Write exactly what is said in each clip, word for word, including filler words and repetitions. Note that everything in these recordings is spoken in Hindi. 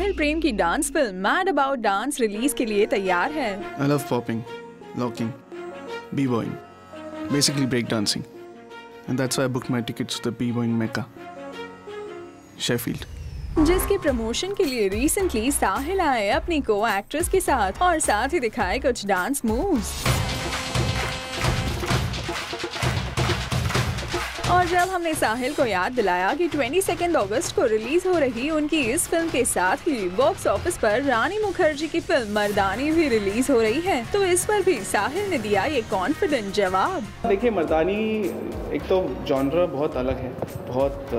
साहिल प्रेम की dance film mad about dance release के लिए तैयार है। I love popping, locking, b-boying, basically break dancing, and that's why I booked my tickets to the b-boying mecca, Sheffield. जिसके प्रमोशन के लिए रिसेंटली साहिल आए अपनी को एक्ट्रेस के साथ और साथ ही दिखाए कुछ डांस मूव्स। और जब हमने साहिल को याद दिलाया कि बाईस अगस्त को रिलीज हो रही उनकी इस फिल्म के साथ ही बॉक्स ऑफिस पर रानी मुखर्जी की फिल्म मर्दानी भी रिलीज हो रही है, तो इस पर भी साहिल ने दिया ये कॉन्फिडेंट जवाब। देखिए, मर्दानी एक तो जॉनर बहुत अलग है, बहुत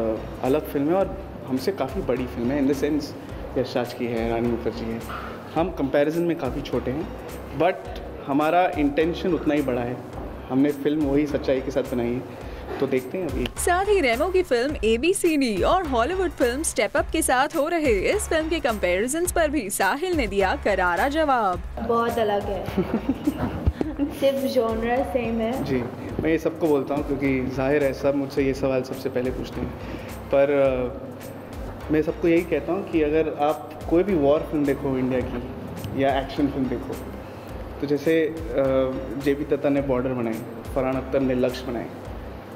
अलग फिल्म है और हमसे काफ़ी बड़ी फिल्म है, इन द सेंस यशाज की है, रानी मुखर्जी है, हम कंपैरिजन में काफ़ी छोटे हैं, बट हमारा इंटेंशन उतना ही बड़ा है, हमने फिल्म वही सच्चाई के साथ बनाई है, तो देखते हैं अभी। साथ ही रेमो की film A B C D और हॉलीवुड फिल्म स्टेप अप के साथ हो रहे इस फिल्म के कंपैरिजन पर भी साहिल ने दिया करारा जवाब। बहुत अलग है सिर्फ जॉनरा सेम है जी। मैं ये सबको बोलता हूँ क्योंकि जाहिर है सब मुझसे ये सवाल सबसे पहले पूछते हैं, पर uh, मैं सबको यही कहता हूँ कि अगर आप कोई भी वॉर फिल्म देखो इंडिया की या एक्शन फिल्म देखो, तो जैसे uh, जे पी दत्ता ने बॉर्डर बनाए, फरहान अख्तर ने लक्ष्य बनाए,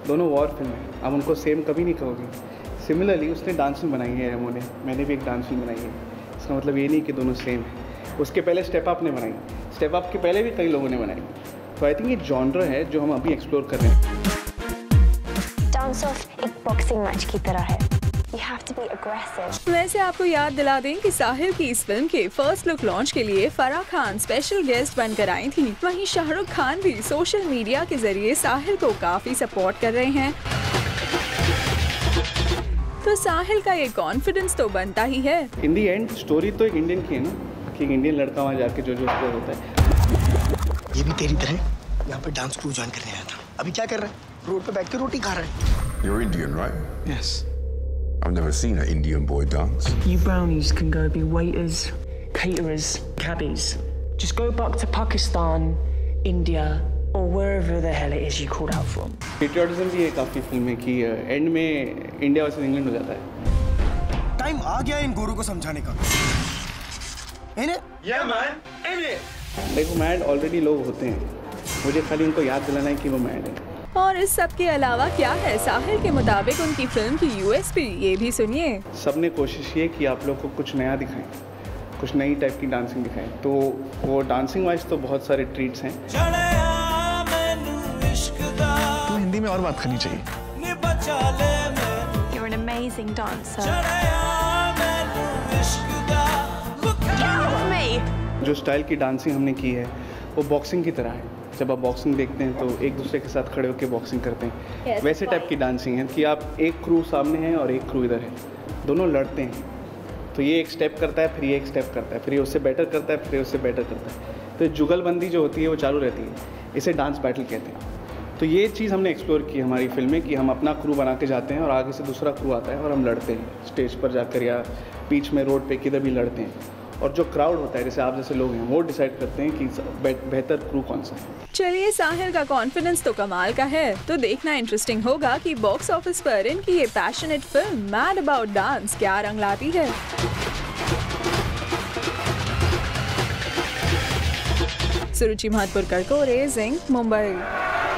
दोनों वॉर फिल्म हैं, आप उनको सेम कभी नहीं कहोगे। सिमिलरली उसने डांस फिल्म बनाई है रेमो ने, मैंने भी एक डांस फिल्म बनाई है, इसका मतलब ये नहीं कि दोनों सेम है। उसके पहले स्टेप अप ने बनाई, स्टेप अप के पहले भी कई लोगों ने बनाई, तो आई थिंक ये जॉनर है जो हम अभी एक्सप्लोर कर रहे हैं। डांस ऑफ एक बॉक्सिंग मैच की तरह है, you have to be aggressive. वैसे आपको याद दिला दें कि साहिल की इस फिल्म के फर्स्ट लुक लॉन्च के लिए फराह खान स्पेशल गेस्ट बनकर आई थी। वहीं शाहरुख खान भी सोशल मीडिया के जरिए साहिल को काफी सपोर्ट कर रहे हैं, तो साहिल का ये कॉन्फिडेंस तो बनता ही है। इन दी एंड स्टोरी तो एक इंडियन की है ना, कि इंडियन लड़का वहाँ जाके जो जो होता है। ये भी तेरी तरह यहाँ पर डांस क्रू ज्वाइन करने आया था, अभी क्या कर रहा है, रोड पे बैठ के रोटी खा रहा है। You're Indian, right? Yes. I've never seen an Indian boy dance. You brownies can go be waiters, caterers, cabbies. Just go back to Pakistan, India, or wherever the hell it is you called out from. Patriotism भी एक काफी फिल्म है कि एंड में इंडिया वर्सेस इंग्लैंड हो जाता है। टाइम आ गया इन गुरु को समझाने का। Yeah, man. देखो, मैड ऑलरेडी लोग होते हैं, मुझे खाली उनको याद दिलाना है कि वो मैड है। और इस सब के अलावा क्या है साहिल के मुताबिक उनकी फिल्म की यू एस पी, ये भी सुनिए। सबने कोशिश की कि आप लोग को कुछ नया दिखाएं, कुछ नई टाइप की डांसिंग दिखाएं, तो वो डांसिंग वाइज तो बहुत सारे ट्रीट्स हैं। तो हिंदी में और बात करनी चाहिए। You're an amazing dancer. जो स्टाइल की डांसिंग हमने की है वो बॉक्सिंग की तरह है, जब आप बॉक्सिंग देखते हैं तो एक दूसरे के साथ खड़े होकर बॉक्सिंग करते हैं, yes, वैसे टाइप की डांसिंग है कि आप एक क्रू सामने हैं और एक क्रू इधर है, दोनों लड़ते हैं, तो ये एक स्टेप करता है, फिर ये एक स्टेप करता है, फिर ये उससे बेटर करता है, फिर उससे बेटर करता है, तो जुगलबंदी जो होती है वो चालू रहती है, इसे डांस बैटल कहते हैं। तो ये चीज़ हमने एक्सप्लोर की हमारी फिल्म में कि हम अपना क्रू बना के जाते हैं और आगे से दूसरा क्रू आता है और हम लड़ते हैं स्टेज पर जाकर या बीच में रोड पे किधर भी लड़ते हैं, और जो क्राउड होता है जैसे आप जैसे लोग हैं वो डिसाइड करते हैं कि बेहतर क्रू कौन सा है। चलिए, साहिल का कॉन्फिडेंस तो कमाल का है, तो देखना इंटरेस्टिंग होगा कि बॉक्स ऑफिस पर इनकी ये passionate film mad about dance क्या रंग लाती है। सुरुचि महापुरकर को रेजिंग मुंबई।